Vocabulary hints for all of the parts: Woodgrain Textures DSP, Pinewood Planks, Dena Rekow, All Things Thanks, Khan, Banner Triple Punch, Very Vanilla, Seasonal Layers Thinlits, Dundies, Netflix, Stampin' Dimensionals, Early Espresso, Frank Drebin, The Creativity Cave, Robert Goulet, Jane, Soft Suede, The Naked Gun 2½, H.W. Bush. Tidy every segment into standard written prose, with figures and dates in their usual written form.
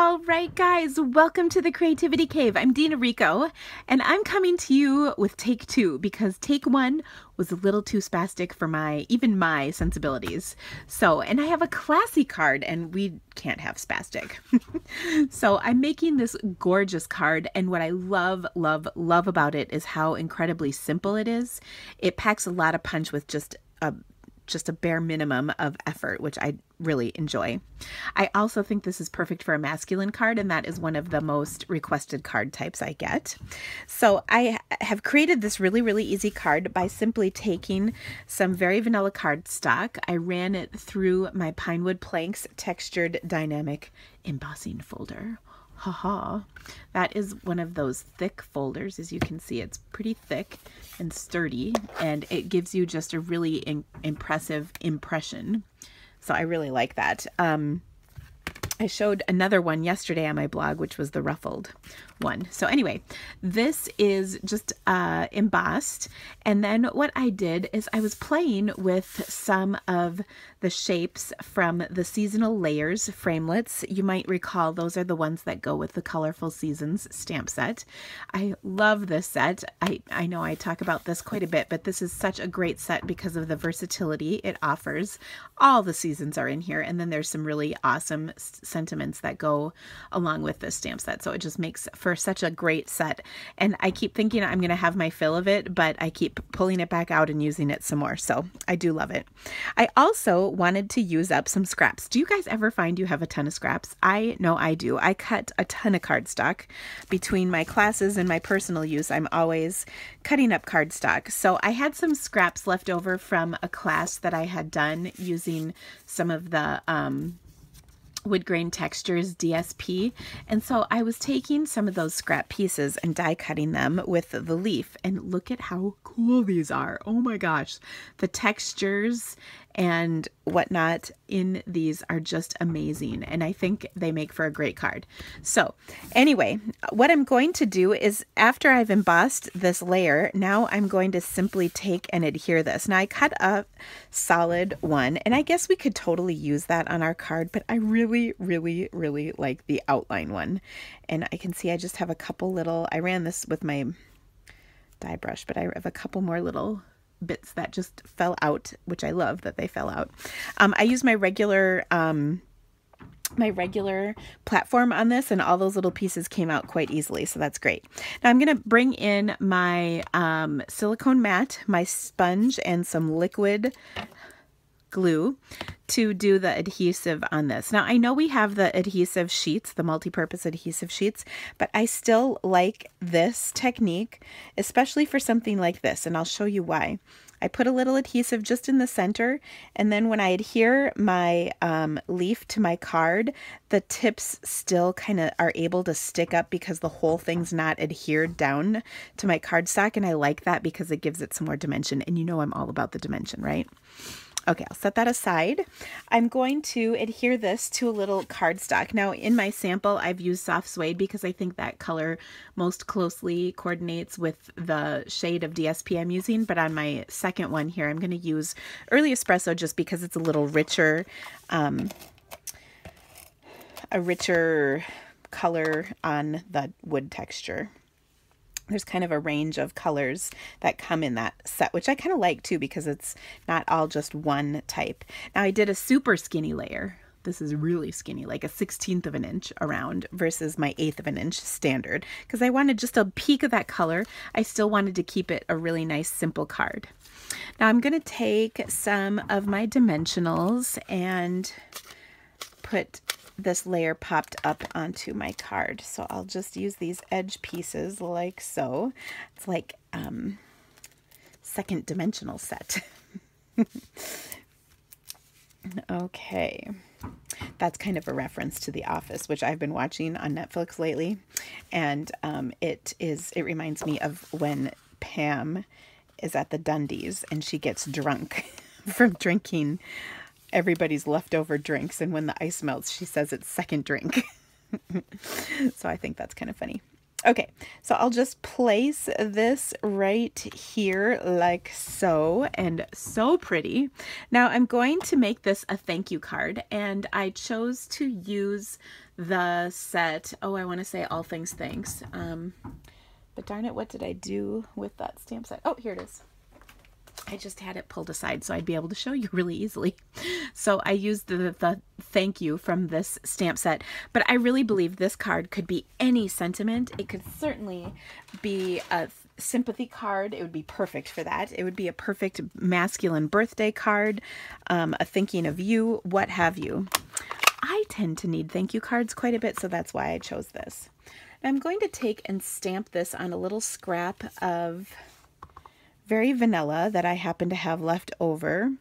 Alright guys, welcome to the Creativity Cave. I'm Dena Rekow, and I'm coming to you with take two because take one was a little too spastic for even my sensibilities. So, and I have a classy card and we can't have spastic. So I'm making this gorgeous card, and what I love, love, love about it is how incredibly simple it is. It packs a lot of punch with just a bare minimum of effort, which I really enjoy. I also think this is perfect for a masculine card, and that is one of the most requested card types I get. So I have created this really, really easy card by simply taking some Very Vanilla cardstock. I ran it through my Pinewood Planks textured dynamic embossing folder. Haha, that is one of those thick folders. As you can see, it's pretty thick and sturdy, and it gives you just a really impressive impression. So I really like that. I showed another one yesterday on my blog, which was the ruffled one. So anyway, this is just embossed. And then what I did is I was playing with some of the shapes from the Seasonal Layers Framelits. You might recall those are the ones that go with the Colorful Seasons stamp set. I love this set. I know I talk about this quite a bit, but this is such a great set because of the versatility it offers. All the seasons are in here, and then there's some really awesome sentiments that go along with this stamp set. So it just makes for such a great set, and I keep thinking I'm going to have my fill of it, but I keep pulling it back out and using it some more. So I do love it. I also wanted to use up some scraps. Do you guys ever find you have a ton of scraps? I know I do. I cut a ton of cardstock. Between my classes and my personal use, I'm always cutting up cardstock. So I had some scraps left over from a class that I had done using some of the Woodgrain Textures DSP, and so I was taking some of those scrap pieces and die cutting them with the leaf, and look at how cool these are. Oh my gosh, the textures and whatnot in these are just amazing, and I think they make for a great card. So anyway, what I'm going to do is after I've embossed this layer, now I'm going to simply take and adhere this. Now I cut a solid one, and I guess we could totally use that on our card, but I really, really, really like the outline one. And I can see I just have a couple little, I ran this with my dye brush, but I have a couple more little bits that just fell out, which I love that they fell out. I use my regular platform on this, and all those little pieces came out quite easily, so that's great. Now I'm going to bring in my silicone mat, my sponge, and some liquid glue to do the adhesive on this. Now I know we have the adhesive sheets, the multi-purpose adhesive sheets, but I still like this technique, especially for something like this, and I'll show you why. I put a little adhesive just in the center, and then when I adhere my leaf to my card, the tips still kind of are able to stick up because the whole thing's not adhered down to my cardstock, and I like that because it gives it some more dimension, and you know I'm all about the dimension, right? Okay, I'll set that aside. I'm going to adhere this to a little cardstock. Now, in my sample, I've used Soft Suede because I think that color most closely coordinates with the shade of DSP I'm using, but on my second one here, I'm going to use Early Espresso just because it's a little richer, a richer color on the wood texture. There's kind of a range of colors that come in that set, which I kind of like too because it's not all just one type. Now I did a super skinny layer. This is really skinny, like a 16th of an inch around versus my 1/8 of an inch standard, because I wanted just a peak of that color. I still wanted to keep it a really nice, simple card. Now I'm going to take some of my dimensionals and put this layer popped up onto my card. So I'll just use these edge pieces like so. It's like second dimensional set. Okay. That's kind of a reference to The Office, which I've been watching on Netflix lately. And it reminds me of when Pam is at the Dundies and she gets drunk from drinking everybody's leftover drinks, and when the ice melts she says it's second drink. So I think that's kind of funny. Okay, so I'll just place this right here like so, and so pretty. Now I'm going to make this a thank you card, and I chose to use the set, oh, I want to say All Things Thanks, but darn it, what did I do with that stamp set? Oh, here it is. I just had it pulled aside so I'd be able to show you really easily. So I used the thank you from this stamp set, but I really believe this card could be any sentiment. It could certainly be a sympathy card. It would be perfect for that. It would be a perfect masculine birthday card, a thinking of you, what have you. I tend to need thank you cards quite a bit, so that's why I chose this. I'm going to take and stamp this on a little scrap of Very Vanilla that I happen to have left over,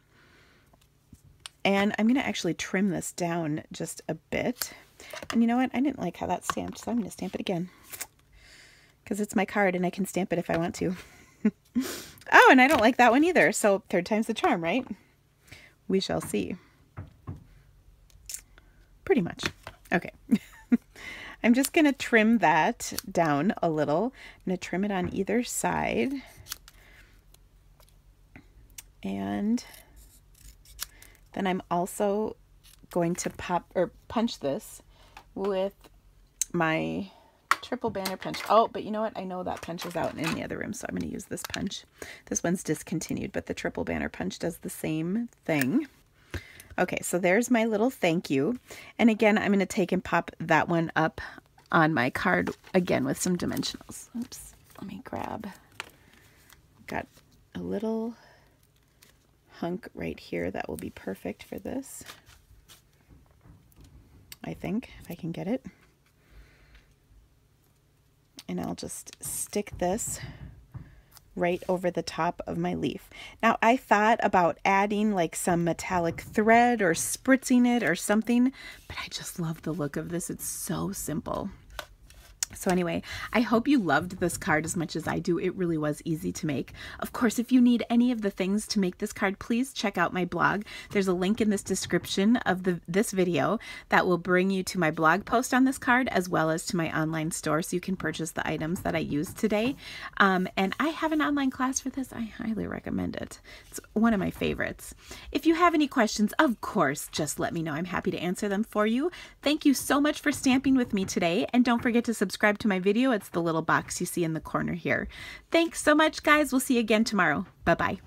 and I'm gonna actually trim this down just a bit. And you know what, I didn't like how that stamped, so I'm gonna stamp it again because it's my card and I can stamp it if I want to. Oh, and I don't like that one either, so third time's the charm, right? We shall see. Pretty much. Okay. I'm just gonna trim that down a little. I'm gonna trim it on either side. And then I'm also going to pop or punch this with my triple banner punch. Oh, but you know what? I know that punch is out in the other room, so I'm going to use this punch. This one's discontinued, but the triple banner punch does the same thing. Okay, so there's my little thank you. And again, I'm going to take and pop that one up on my card again with some dimensionals. Oops, let me grab. Got a little hunk right here that will be perfect for this, I think, if I can get it. And I'll just stick this right over the top of my leaf. Now I thought about adding like some metallic thread or spritzing it or something, but I just love the look of this. It's so simple. So anyway, I hope you loved this card as much as I do. It really was easy to make. Of course, if you need any of the things to make this card, please check out my blog. There's a link in this description of this video that will bring you to my blog post on this card, as well as to my online store, so you can purchase the items that I used today. And I have an online class for this. I highly recommend it. It's one of my favorites. If you have any questions, of course, just let me know. I'm happy to answer them for you. Thank you so much for stamping with me today, and don't forget to subscribe to my video. It's the little box you see in the corner here. Thanks so much, guys. We'll see you again tomorrow. Bye-bye.